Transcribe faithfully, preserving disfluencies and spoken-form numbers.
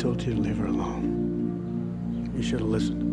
told you to leave her alone. You should have listened.